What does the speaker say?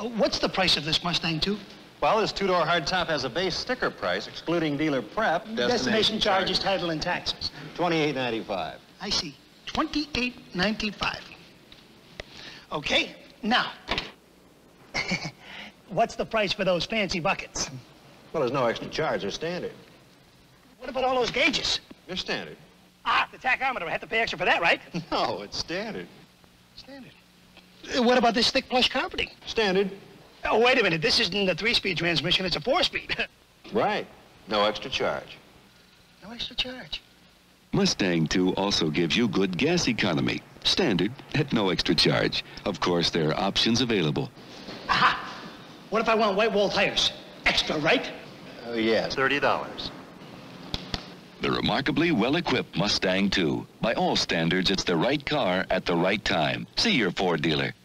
What's the price of this Mustang II? Well, this two-door hardtop has a base sticker price, excluding dealer prep, destination charges, title, and taxes. $28.95. I see. $28.95. Okay, now, what's the price for those fancy buckets? Well, there's no extra charge. They're standard. What about all those gauges? They're standard. Ah, the tachometer. I have to pay extra for that, right? No, it's standard. Standard. What about this thick plush carpeting? Standard. Oh, wait a minute. This isn't a 3-speed transmission. It's a 4-speed. Right. No extra charge. No extra charge. Mustang II also gives you good gas economy. Standard at no extra charge. Of course, there are options available. Aha! What if I want white wall tires? Extra, right? Yes. $30. The remarkably well-equipped Mustang II. By all standards, it's the right car at the right time. See your Ford dealer.